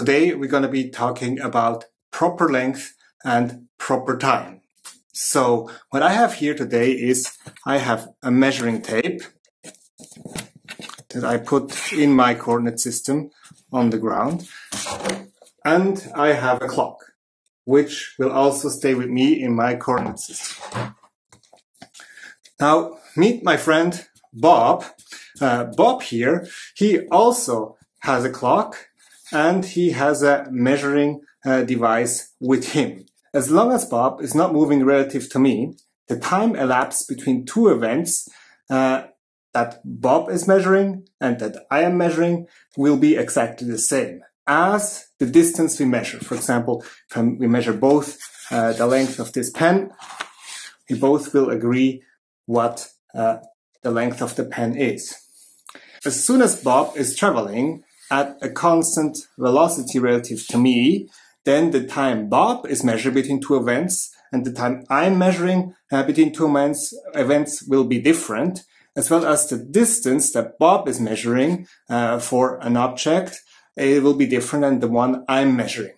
Today we're going to be talking about proper length and proper time. So what I have here today is I have a measuring tape that I put in my coordinate system on the ground, and I have a clock which will also stay with me in my coordinate system. Now meet my friend Bob. Bob here, he also has a clock and he has a measuring device with him. As long as Bob is not moving relative to me, the time elapsed between two events that Bob is measuring and that I am measuring will be exactly the same as the distance we measure. For example, if we measure both the length of this pen, we both will agree what the length of the pen is. As soon as Bob is traveling at a constant velocity relative to me, then the time Bob is measuring between two events and the time I'm measuring between two events will be different, as well as the distance that Bob is measuring for an object, it will be different than the one I'm measuring.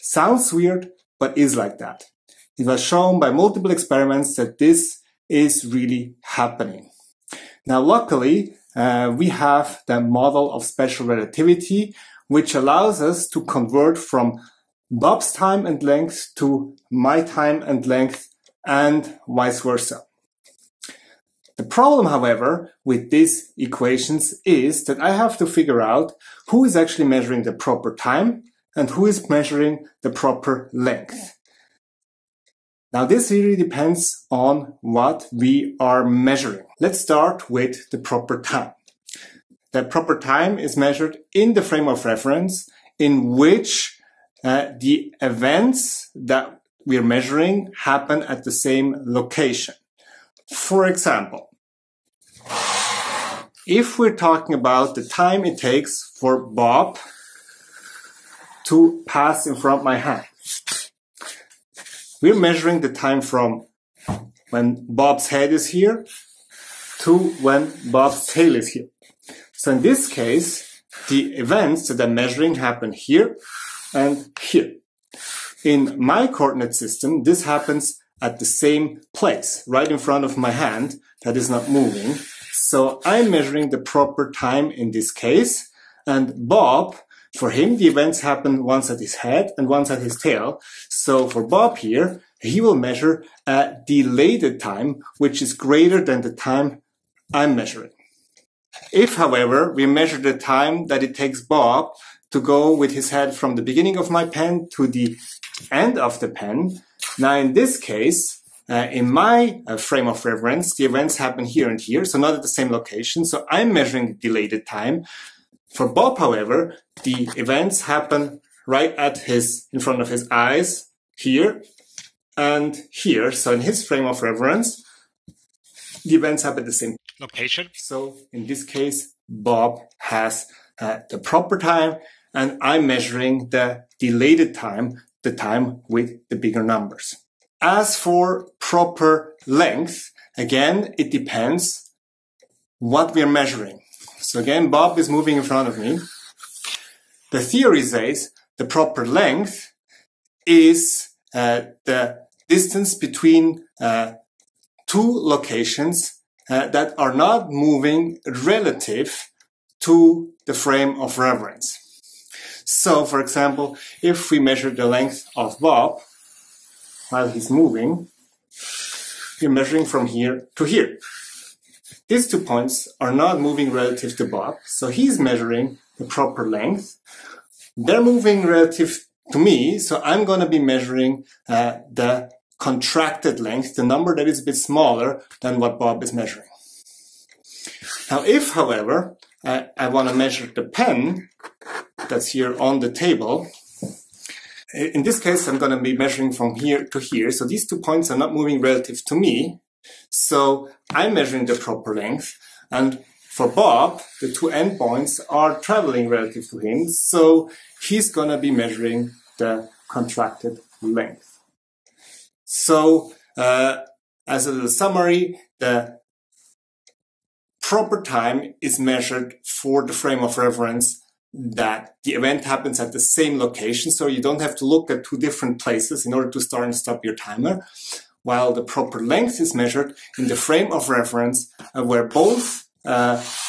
Sounds weird, but is like that. It was shown by multiple experiments that this is really happening. Now, luckily, we have the model of special relativity, which allows us to convert from Bob's time and length to my time and length and vice versa. The problem, however, with these equations is that I have to figure out who is actually measuring the proper time and who is measuring the proper length. Now, this really depends on what we are measuring. Let's start with the proper time. The proper time is measured in the frame of reference in which the events that we are measuring happen at the same location. For example, if we're talking about the time it takes for Bob to pass in front of my hand, we're measuring the time from when Bob's head is here to when Bob's tail is here. So in this case, the events that I'm measuring happen here and here. In my coordinate system, this happens at the same place, right in front of my hand that is not moving. So I'm measuring the proper time in this case, and Bob, for him, the events happen once at his head and once at his tail. So for Bob here, he will measure a delayed time, which is greater than the time I'm measuring. If, however, we measure the time that it takes Bob to go with his head from the beginning of my pen to the end of the pen, now in this case, in my frame of reference, the events happen here and here, so not at the same location. So I'm measuring the delayed time. For Bob, however, the events happen right at in front of his eyes, here and here. So in his frame of reference, the events happen at the same location. So in this case, Bob has the proper time, and I'm measuring the delayed time, the time with the bigger numbers. As for proper length, again, it depends what we are measuring. So again, Bob is moving in front of me. The theory says the proper length is the distance between two locations that are not moving relative to the frame of reference. So, for example, if we measure the length of Bob while he's moving, we're measuring from here to here. These 2 points are not moving relative to Bob, so he's measuring the proper length. They're moving relative to me, so I'm going to be measuring the contracted length, the number that is a bit smaller than what Bob is measuring. Now, if, however, I want to measure the pen that's here on the table, in this case, I'm going to be measuring from here to here, so these 2 points are not moving relative to me. So I'm measuring the proper length, and for Bob, the two endpoints are traveling relative to him, so he's going to be measuring the contracted length. So, as a little summary, the proper time is measured for the frame of reference that the event happens at the same location, so you don't have to look at two different places in order to start and stop your timer, while the proper length is measured in the frame of reference where both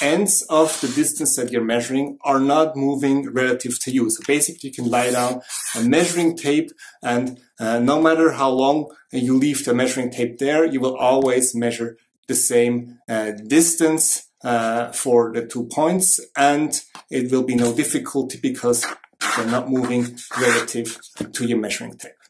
ends of the distance that you're measuring are not moving relative to you. So basically you can lie down a measuring tape, and no matter how long you leave the measuring tape there, you will always measure the same distance for the 2 points, and it will be no difficulty because they're not moving relative to your measuring tape.